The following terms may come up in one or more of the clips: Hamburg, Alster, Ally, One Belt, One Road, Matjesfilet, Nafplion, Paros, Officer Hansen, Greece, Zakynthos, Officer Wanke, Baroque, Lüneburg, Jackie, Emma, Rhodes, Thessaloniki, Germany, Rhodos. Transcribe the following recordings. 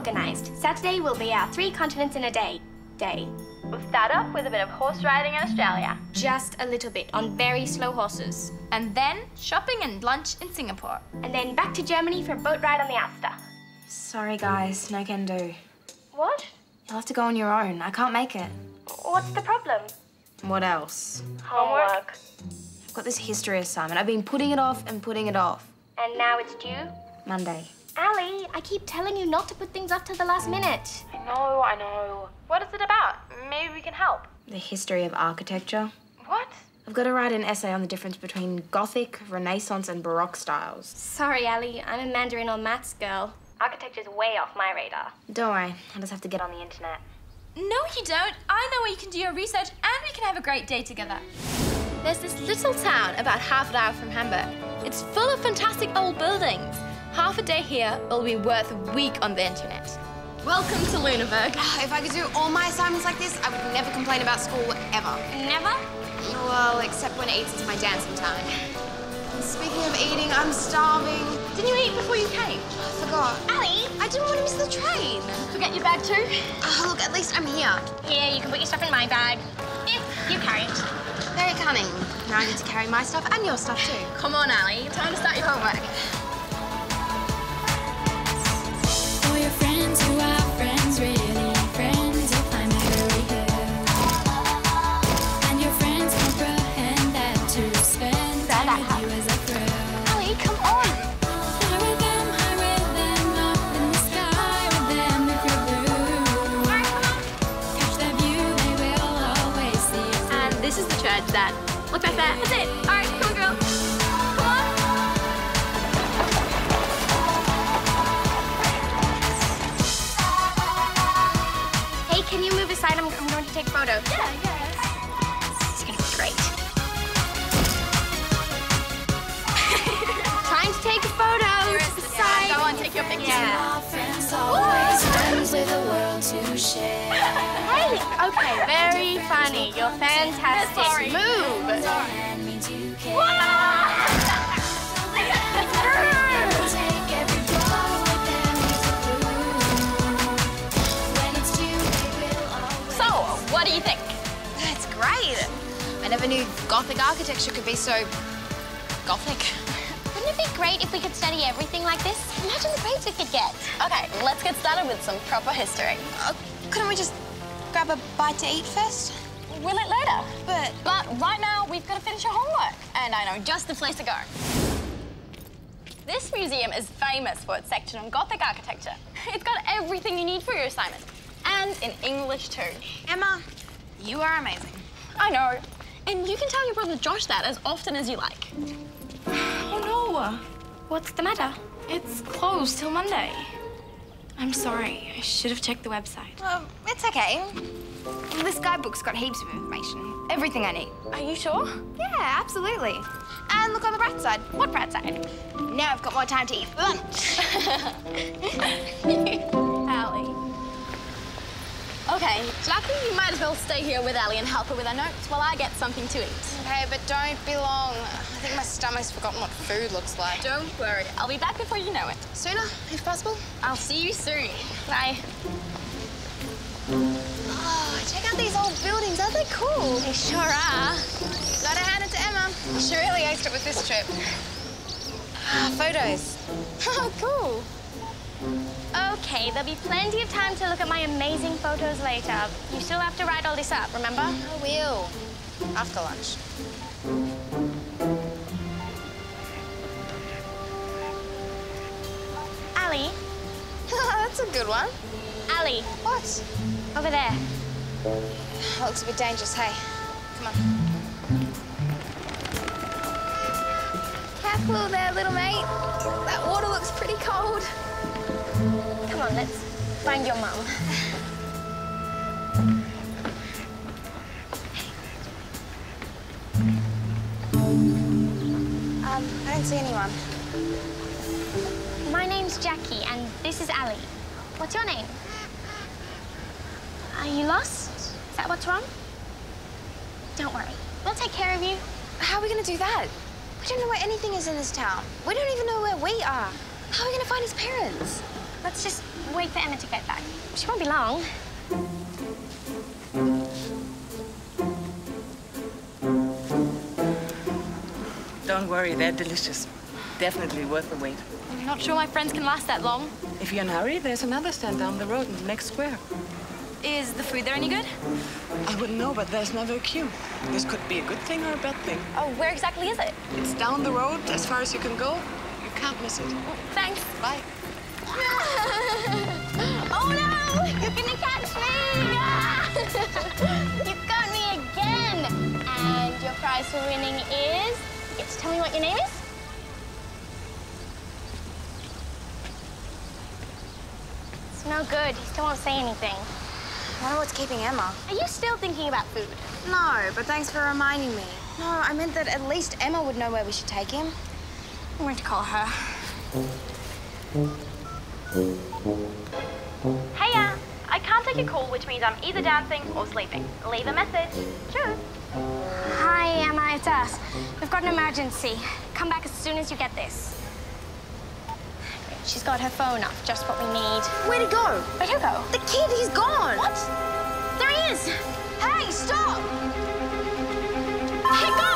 organized. Saturday will be our 3 continents in a day. We'll start off with a bit of horse riding in Australia. Just a little bit, on very slow horses. And then shopping and lunch in Singapore. And then back to Germany for a boat ride on the Alster. Sorry guys, no can do. What? You'll have to go on your own. I can't make it. What's the problem? What else? Homework. I've got this history assignment. I've been putting it off and putting it off. And now it's due? Monday. Ally, I keep telling you not to put things off till the last minute. I know. What is it about? Maybe we can help. The history of architecture. What? I've got to write an essay on the difference between Gothic, Renaissance, and Baroque styles. Sorry, Ally, I'm a Mandarin or maths girl. Architecture's way off my radar. Don't worry, I just have to get on the internet. No, you don't. I know where you can do your research and we can have a great day together. There's this little town about half an hour from Hamburg. It's full of fantastic old buildings. Half a day here will be worth a week on the internet. Welcome to Lüneburg. If I could do all my assignments like this, I would never complain about school, ever. Never? Well, except when it eats into my dancing time. And speaking of eating, I'm starving. Didn't you eat before you came? I forgot. Ally, I didn't want to miss the train. Forget your bag too? Look, at least I'm here. Here, you can put your stuff in my bag. If you carry it. Very cunning. Now I need to carry my stuff and your stuff too. Come on, Ally. Time to start your homework. Who are friends, really friends, you'll find out really good. And your friends comprehend that to spend time with you as a thrill. Ally, come on! I read them up in the sky with them if you're blue. Catch their view, they will always see you. And this is the church that... Look back there, that's it! Alright, come on, girl! Can you move aside? I'm going to take a photo. Yeah. This is going to be great. Time to take a photo. Go on, take your picture. Yeah. Hey, okay, very funny. You're fantastic. Move. What do you think? That's great. I never knew Gothic architecture could be so Gothic. Wouldn't it be great if we could study everything like this? Imagine the grades we could get. Okay, let's get started with some proper history. Couldn't we just grab a bite to eat first? We'll eat later. But right now, we've got to finish our homework. And I know just the place to go. This museum is famous for its section on Gothic architecture. It's got everything you need for your assignment. And in English, too. Emma, you are amazing. I know. And you can tell your brother Josh that as often as you like. Oh, no. What's the matter? It's closed till Monday. I'm sorry. I should have checked the website. Well, it's OK. This guidebook's got heaps of information. Everything I need. Are you sure? Yeah, absolutely. And look on the bright side. What bright side? Now I've got more time to eat lunch. Ally. Okay, Jackie, you might as well stay here with Ally and help her with her notes while I get something to eat. Okay, but don't be long. I think my stomach's forgotten what food looks like. Don't worry, I'll be back before you know it. Sooner, if possible. I'll see you soon. Bye. Oh, check out these old buildings. Aren't they cool? They sure are. Gotta hand it to Emma. She really aced it with this trip. Photos. Oh, cool. Okay, there'll be plenty of time to look at my amazing photos later. You still have to write all this up, remember? I will. After lunch. Ally. That's a good one. Ally. What? Over there. That looks a bit dangerous, hey? Come on. Careful there, little mate. That water looks pretty cold. Come on, let's find your mum. I don't see anyone. My name's Jackie, and this is Ally. What's your name? Are you lost? Is that what's wrong? Don't worry. We'll take care of you. How are we going to do that? We don't know where anything is in this town. We don't even know where we are. How are we going to find his parents? Let's just wait for Emma to get back. She won't be long. Don't worry, they're delicious. Definitely worth the wait. I'm not sure my friends can last that long. If you're in a hurry, there's another stand down the road in the next square. Is the food there any good? I wouldn't know, but there's never a queue. This could be a good thing or a bad thing. Oh, where exactly is it? It's down the road, as far as you can go. You can't miss it. Oh, thanks. Bye. Oh, no! You're gonna catch me! You've got me again! And your prize for winning is... You get to tell me what your name is? It's no good. He still won't say anything. I wonder what's keeping Emma. Are you still thinking about food? No, but thanks for reminding me. No, I meant that at least Emma would know where we should take him. I'm going to call her. Hiya. I can't take a call, which means I'm either dancing or sleeping. Leave a message. Cheers. Hi, Emma, it's us. We've got an emergency. Come back as soon as you get this. She's got her phone up, just what we need. Where'd he go? Where'd he go? The kid, he's gone! What? There he is! Hey, stop! Hey, go!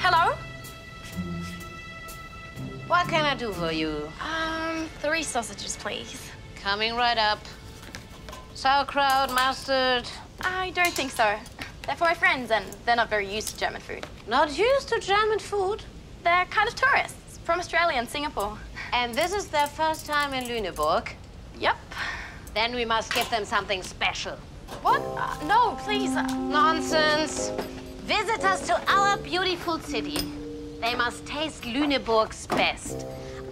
Hello? What can I do for you? Three sausages, please. Coming right up. Sauerkraut, mustard. I don't think so. They're for my friends, and they're not very used to German food. Not used to German food? They're kind of tourists from Australia and Singapore. And this is their first time in Lüneburg? Yep. Then we must give them something special. What? No, please. Nonsense. Visitors to our beautiful city. They must taste Lüneburg's best.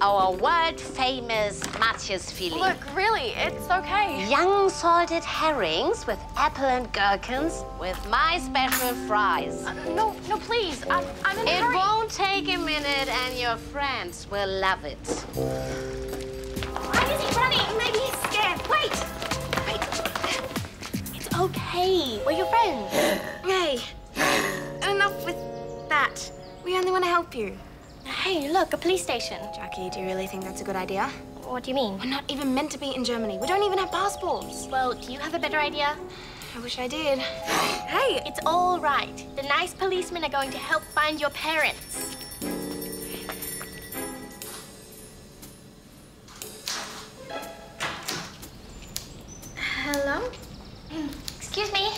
Our world-famous Matjesfilet. Look, really, it's okay. Young salted herrings with apple and gherkins with my special fries. No, please, I'm in a hurry. It won't take a minute and your friends will love it. Why is he running? Maybe he's scared. Wait. It's okay. We're your friends. Hey, enough with that. We only want to help you. Hey, look, a police station. Jackie, do you really think that's a good idea? What do you mean? We're not even meant to be in Germany. We don't even have passports. Well, do you have a better idea? I wish I did. Hey! It's all right. The nice policemen are going to help find your parents. Hello? Excuse me.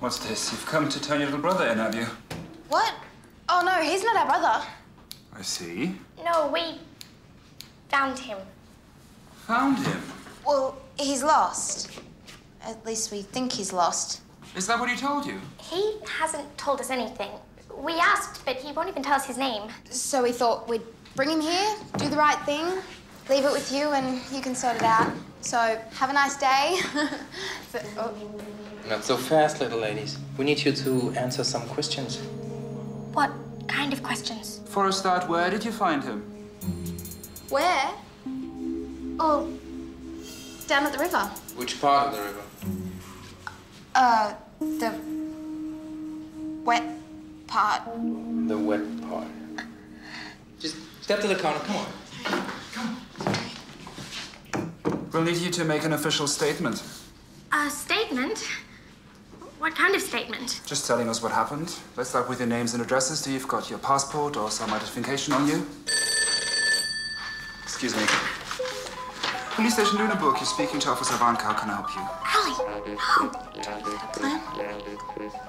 What's this? You've come to turn your little brother in, have you? What? Oh, no, he's not our brother. I see. No, we found him. Found him? Well, he's lost. At least we think he's lost. Is that what he told you? He hasn't told us anything. We asked, but he won't even tell us his name. So we thought we'd bring him here, do the right thing, leave it with you, and you can sort it out. So have a nice day. So, oh. Not so fast, little ladies. We need you to answer some questions. What kind of questions? For a start, where did you find him? Where? Oh, down at the river. Which part of the river? The wet part. The wet part. Just step to the counter, come on. Come on. We'll need you to make an official statement. A statement? What kind of statement? Just telling us what happened. Let's start with your names and addresses. Do you've got your passport or some identification on you? Excuse me. Police station Lüneburg, you're speaking to Officer Wanke. How can I help you? Ally! Oh! Do you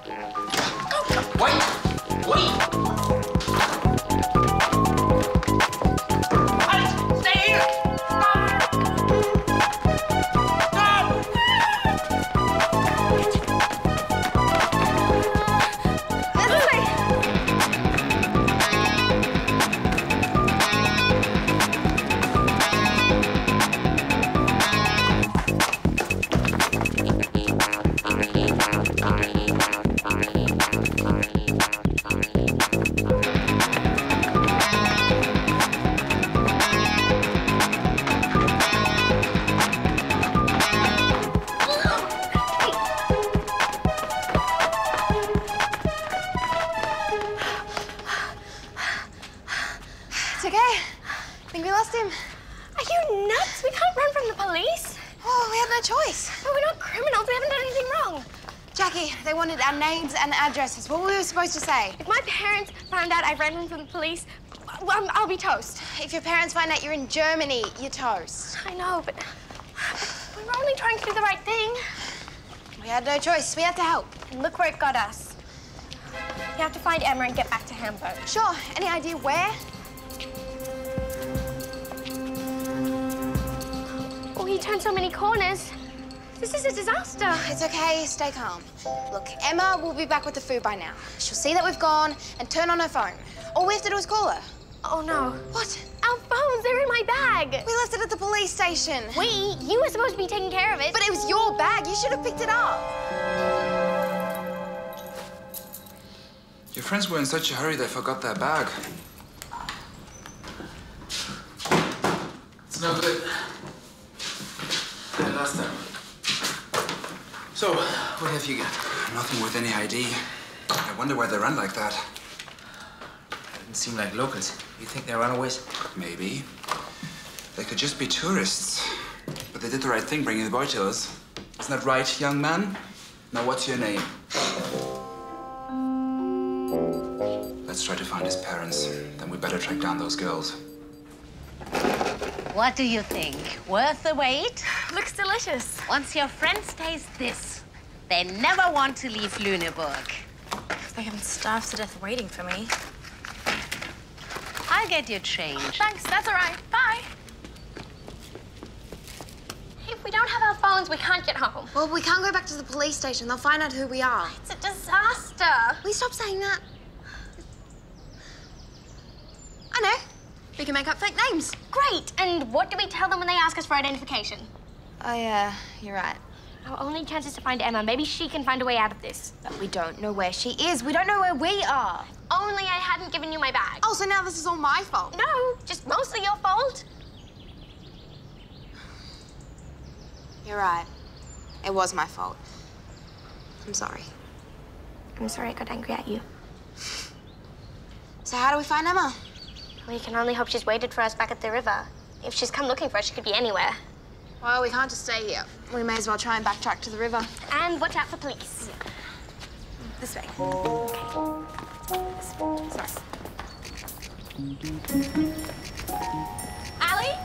have a plan? Wait! Wait! Ally! Stay here! Stop! Stop! Think we lost him. Are you nuts? We can't run from the police. Oh, we had no choice. But we're not criminals. We haven't done anything wrong. Jackie, they wanted our names and addresses. What were we supposed to say? If my parents found out I ran from the police, I'll be toast. If your parents find out you're in Germany, you're toast. I know, but we were only trying to do the right thing. We had no choice. We had to help. And look where it got us. You have to find Emma and get back to Hamburg. Sure. Any idea where? Oh, he turned so many corners. This is a disaster. It's okay. Stay calm. Look, Emma will be back with the food by now. She'll see that we've gone and turn on her phone. All we have to do is call her. Oh, no. What? Our phones, they're in my bag. We left it at the police station. We? You were supposed to be taking care of it. But it was your bag. You should have picked it up. Your friends were in such a hurry they forgot their bag. It's no good. Than last time. So, what have you got? Nothing with any ID. I wonder why they run like that. They seem like locals. You think they're runaways? Maybe. They could just be tourists. But they did the right thing bringing the boy to us. Isn't that right, young man? Now, what's your name? Let's try to find his parents. Then we better track down those girls. What do you think? Worth the wait? Looks delicious. Once your friends taste this, they never want to leave Lüneburg. They haven't starved to death waiting for me. I'll get you change. Thanks, that's all right. Bye. If we don't have our phones, we can't get home. Well, we can't go back to the police station. They'll find out who we are. It's a disaster. Will you stop saying that? I know. We can make up fake names. Great. And what do we tell them when they ask us for identification? Oh, yeah, you're right. Our only chance is to find Emma. Maybe she can find a way out of this. But we don't know where she is. We don't know where we are. Only I hadn't given you my bag. Oh, so now this is all my fault? No, just mostly your fault. You're right. It was my fault. I'm sorry. I'm sorry I got angry at you. So how do we find Emma? We can only hope she's waited for us back at the river. If she's come looking for us, she could be anywhere. Well, we can't just stay here. We may as well try and backtrack to the river. And watch out for police. Yeah. This way. Okay. This way. Sorry. Ally?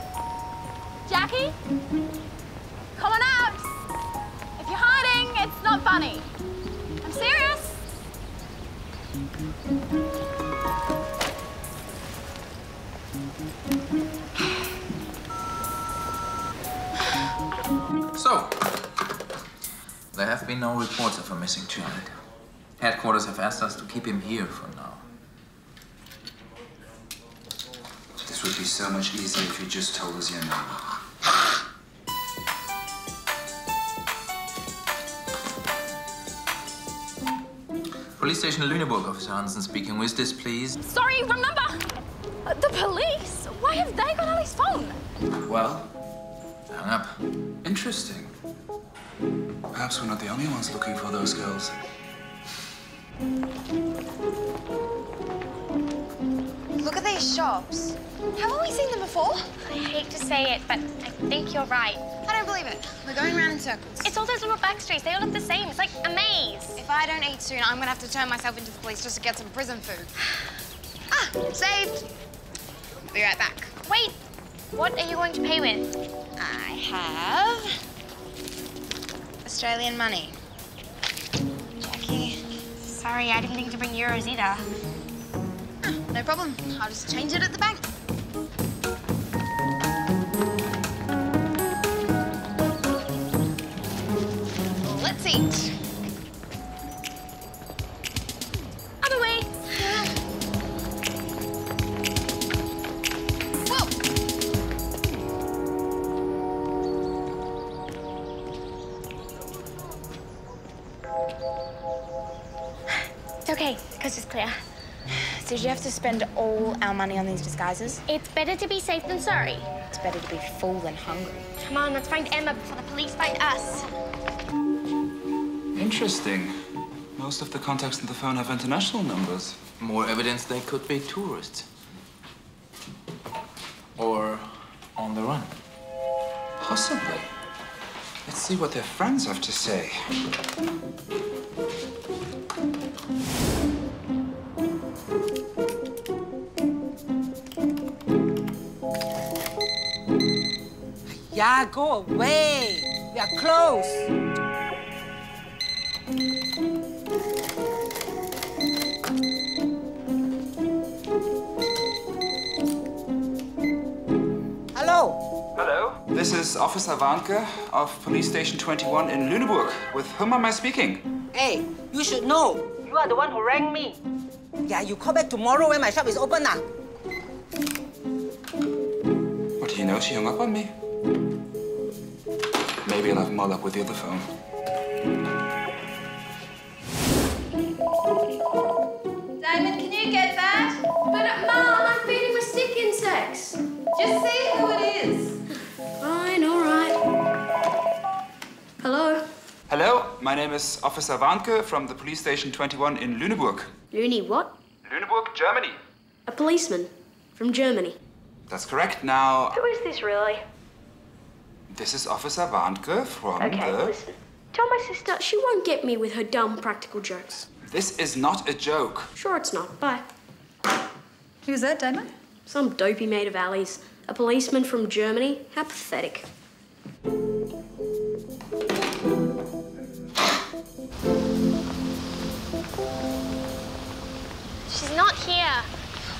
Jackie? Come on out! If you're hiding, it's not funny. I'm serious. So, there have been no reports of a missing child. Headquarters have asked us to keep him here for now. This would be so much easier if you just told us your name. Police station Lüneburg, Officer Hansen speaking. Who is this, please? Sorry, wrong number! The police? Why have they got Ally's phone? Well, hung up. Interesting. Perhaps we're not the only ones looking for those girls. Look at these shops. Haven't we seen them before? I hate to say it, but I think you're right. I don't believe it. We're going round in circles. It's all those little back streets. They all look the same. It's like a maze. If I don't eat soon, I'm going to have to turn myself into the police just to get some prison food. Ah, saved. Be right back. Wait, what are you going to pay with? I have Australian money. Jackie, sorry, I didn't think to bring euros either. Ah, no problem. I'll just change it at the bank. Let's eat. Other way. It's okay, because it's clear. So did you have to spend all our money on these disguises? It's better to be safe than sorry. It's better to be full than hungry. Come on, let's find Emma before the police find us. Interesting. Most of the contacts on the phone have international numbers. More evidence they could be tourists. Or on the run. Possibly. Let's see what their friends have to say. Yeah, go away. We are close. Hello. Hello. This is Officer Wanke of Police Station 21 in Lüneburg. With whom am I speaking? Hey, you should know. You are the one who rang me. Yeah, you call back tomorrow when my shop is open. What do you know? She hung up on me. Maybe I'll have him all up with the other phone. Diamond, can you get that? But, Mom, I'm feeding with stick insects. Just see who it is. Fine, all right. Hello? Hello, my name is Officer Wanke from the Police Station 21 in Lüneburg. Lüne what? Lüneburg, Germany. A policeman from Germany. That's correct. Now... Who is this, really? This is Officer Wanke from Okay, listen. Tell my sister she won't get me with her dumb practical jokes. This is not a joke. Sure it's not. Bye. Who's that, Damon? Some dopey mate of Ally's. A policeman from Germany. How pathetic. She's not here.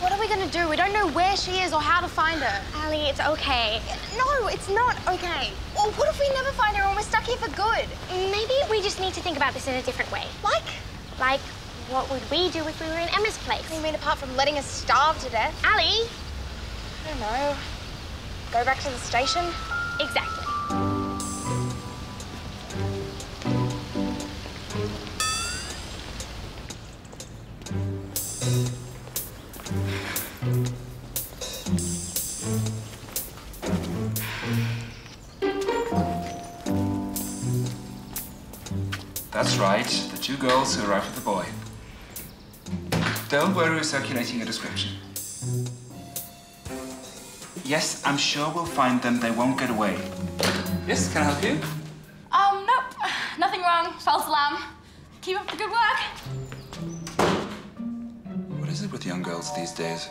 What are we going to do? We don't know where she is or how to find her. Ally, it's okay. No, it's not okay. Or what if we never find her and we're stuck here for good? Maybe we just need to think about this in a different way. Like? Like, what would we do if we were in Emma's place? You mean apart from letting us starve to death? Ally! I don't know. Go back to the station? Exactly. That's right, the two girls who arrived with the boy. Don't worry, we're circulating a description. Yes, I'm sure we'll find them. They won't get away. Yes, can I help you? Nope. Nothing wrong. False alarm. Keep up the good work. What is it with young girls these days?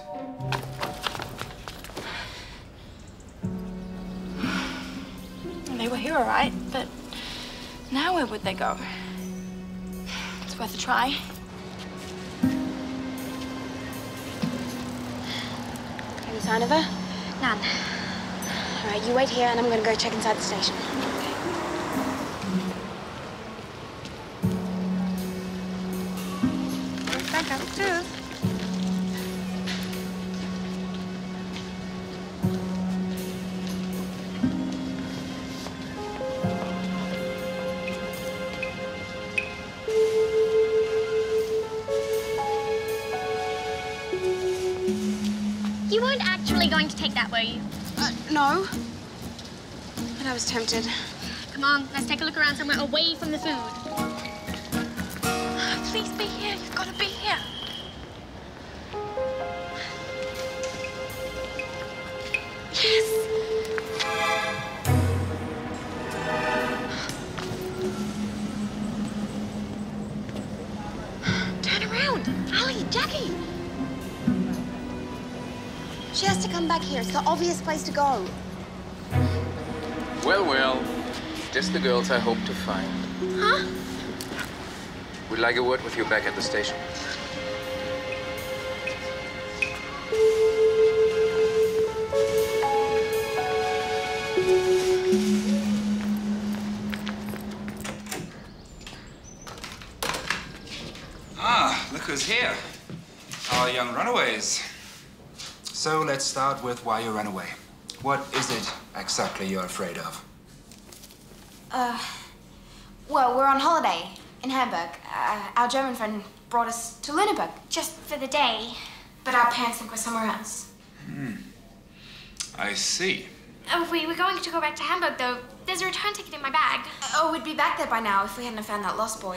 They were here all right, but now where would they go? It's worth a try. Any sign of her? None. All right, you wait here and I'm gonna go check inside the station. Okay. Back up too. No, but I was tempted. Come on, let's take a look around somewhere away from the food. Please be here, you've got to be here. Yes! Turn around, Ally, Jackie! She has to come back here. It's the obvious place to go. Well, well. Just the girls I hope to find. Huh? We'd like a word with you back at the station. Ah, look who's here. Our young runaways. So let's start with why you ran away. What is it exactly you're afraid of? Well, we're on holiday in Hamburg. Our German friend brought us to Lüneburg just for the day, but our parents think we're somewhere else. Hmm. I see. We were going to go back to Hamburg, though. There's a return ticket in my bag. Oh, we'd be back there by now if we hadn't found that lost boy.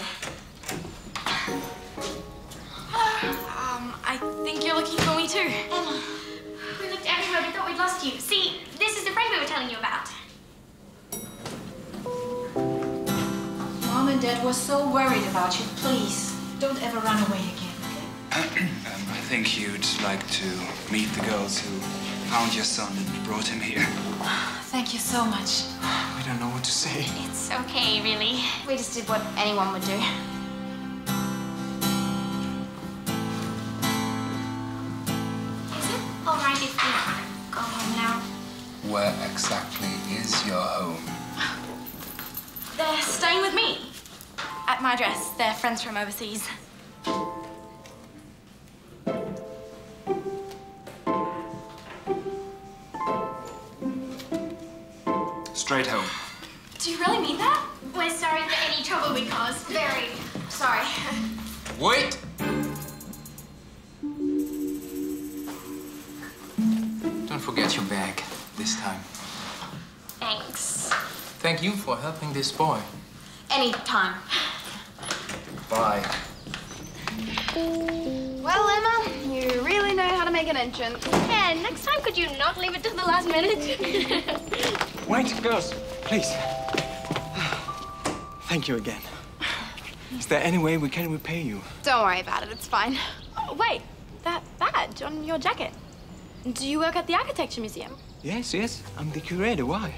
I think you're looking for me too. Emma. We looked everywhere, we thought we'd lost you. See, this is the friend that was so worried about you. Please, don't ever run away again, okay? I think you'd like to meet the girls who found your son and brought him here. Thank you so much. We don't know what to say. It's okay, really. We just did what anyone would do. Where exactly is your home? They're staying with me. At my address. They're friends from overseas. Straight home. Do you really mean that? We're sorry for any trouble we caused. Very sorry. Wait! Don't forget your bag. This time. Thanks. Thank you for helping this boy. Anytime. Bye. Well, Emma, you really know how to make an entrance. Yeah, next time could you not leave it till the last minute? Wait, girls, please. Thank you again. Is there any way we can repay you? Don't worry about it, it's fine. Oh, wait, that badge on your jacket. Do you work at the Architecture Museum? Yes, yes. I'm the curator. Why?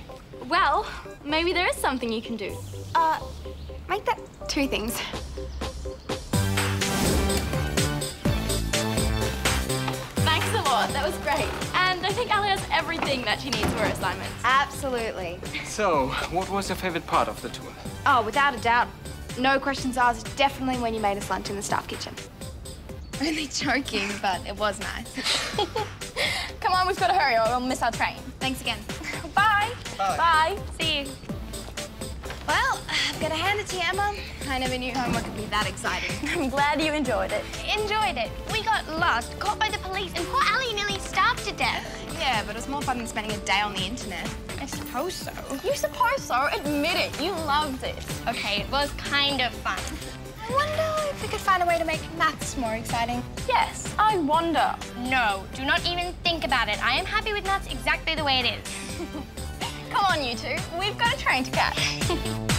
Well, maybe there is something you can do. Make that two things. Thanks a lot. That was great. And I think Ally has everything that she needs for her assignment. Absolutely. So, what was your favorite part of the tour? Oh, without a doubt. No questions asked. Definitely when you made us lunch in the staff kitchen. Really joking, but it was nice. Come on, we've got to hurry or we'll miss our train. Thanks again. Bye. Bye. Bye. See you. Well, I've got to hand it to you, Emma. I never knew homework could be that exciting. I'm glad you enjoyed it. Enjoyed it. We got lost, caught by the police, and poor Ally nearly starved to death. Yeah, but it was more fun than spending a day on the internet. I suppose so. You suppose so? Admit it. You loved it. Okay, it was kind of fun. I wonder if we could find a way to make maths more exciting. Yes, I wonder. No, do not even think about it. I am happy with maths exactly the way it is. Come on, you two. We've got a train to catch.